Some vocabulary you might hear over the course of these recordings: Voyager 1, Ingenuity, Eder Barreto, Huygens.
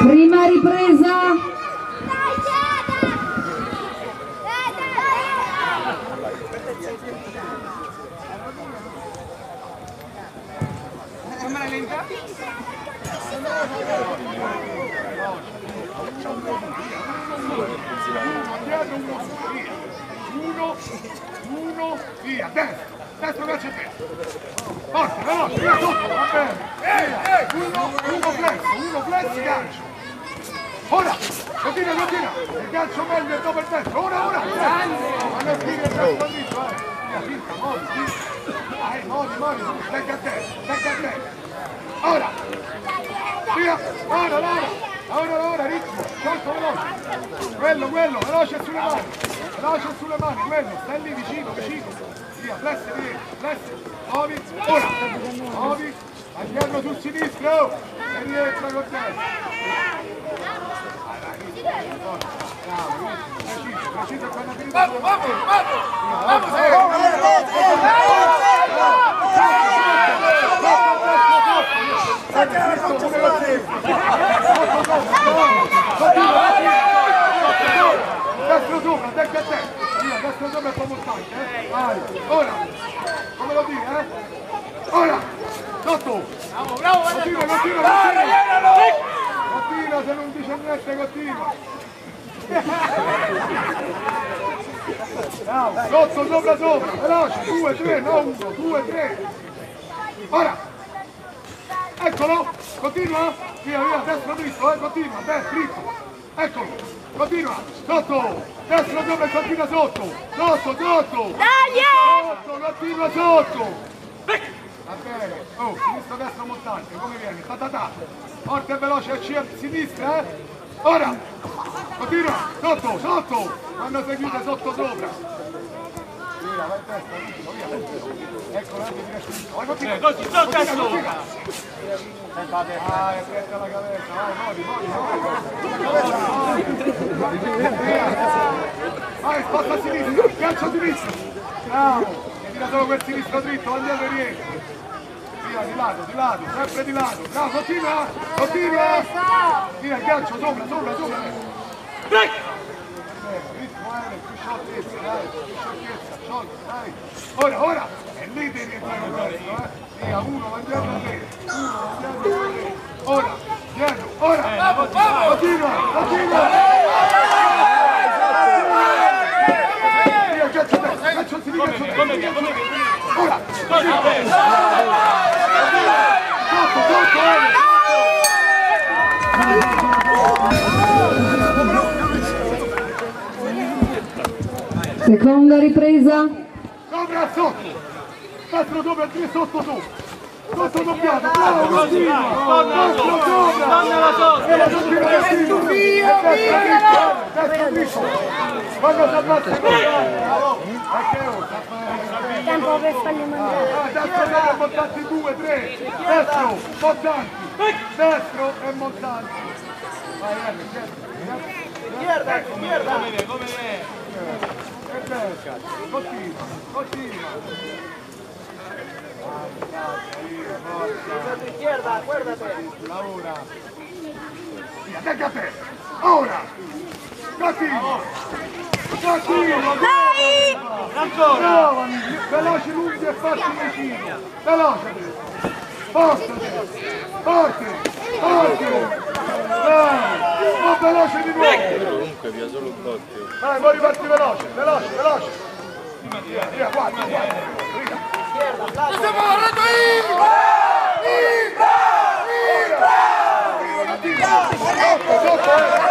Prima ripresa. Dai Jada! Uno, via, destro, destro verso te. Forza, veloce, via tutto, va bene. Uno flex, gancio. Ora, continua, continua. Il gancio meglio è dopo il destro. Ora. Alla fine il destro dritto, via, finta, modi. Becca a te. Ora. Via, ora, ritmo, solto veloce. Quello, veloce sulle mani. Lascia sulle mani, quello, stai lì vicino. Via, flessi, muovi, ora, muovi, andiamo sul sinistro, e rientra con destra. Preciso quando finisce. Vamos! Destro sopra, tecca a te! Via, destro sopra è propostante, eh! Vai! Ora! Come lo dire, eh? Ora! Sotto! Bravo! Continua, se non dice niente, continua! Sotto, sopra! Veloce! 2, 3, no 1, 2, 3! Ora! Eccolo! Continua! Via, destro dritto, continua! Destro dritto! Eccolo! Continua, sotto, destro sopra e continua sotto. Dai! Continua sotto. Va bene, oh, sinistro destro montante, come viene? Ta. Forte e veloce a sinistra, eh? Ora, continua, sotto, quando seguita sopra. Via, vai testa, via. Ecco, la continua. Continua. Ah, prende la cabeza, vai, sposta a sinistra, gancio a sinistra, bravo, e tira solo quel sinistro dritto, andiamo e rientro, via, di lato, sempre di lato, bravo, continua, tira il gancio, sopra, ritmo, più scioltezza, dai, ora, e lì devi rientrare con questo, via, uno, andiamo a te. Ora, dietro, ora, continua! Ora, seconda ripresa. Sopra, sotto. Destro, sopra, 3, sotto. Sotto doppiato, bravo, continua! Destro dritto! Quando si abbassa, tempo per farli mangiare! Destro, montanti, 2, 3! Destro, montanti! Destro e montanti! Vai, Continua! Desde tu izquierda, acuérdate. Laura. Y atácate. Ahora. Continua. Dai! Bravo, amici. Veloci, lunghi e fatti vicino. Veloci. Forte. Dai. Non veloce di nuovo. Comunque, via solo un doppio. Dai, vuoi riparti veloce. Via, guarda. Siamo Barreto uno due sotto. Dai.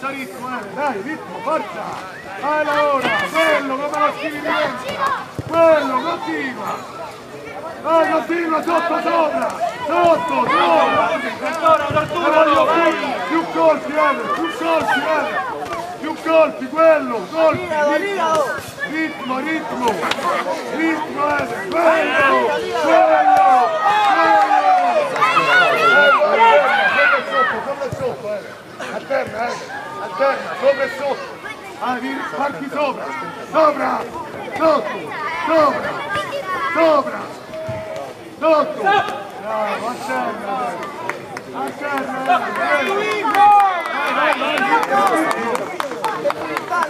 Sorizzo, dai, ritmo, forza! Vai lavora, quello come lo scrivi dentro! Quello, continua! Vai, continua, sotto, sopra! Sotto, sopra! Più colpi, più colpi, più colpi, quello, colpi! Ritmo, ritmo! Ritmo, quello! Quello! Sopra e sopra, alterna, sopra e sopra, parti sopra, sotto, sotto, bravo, alterna, dai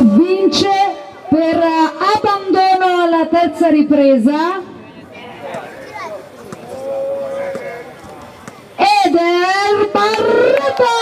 vince per abbandono alla terza ripresa Eder Barreto.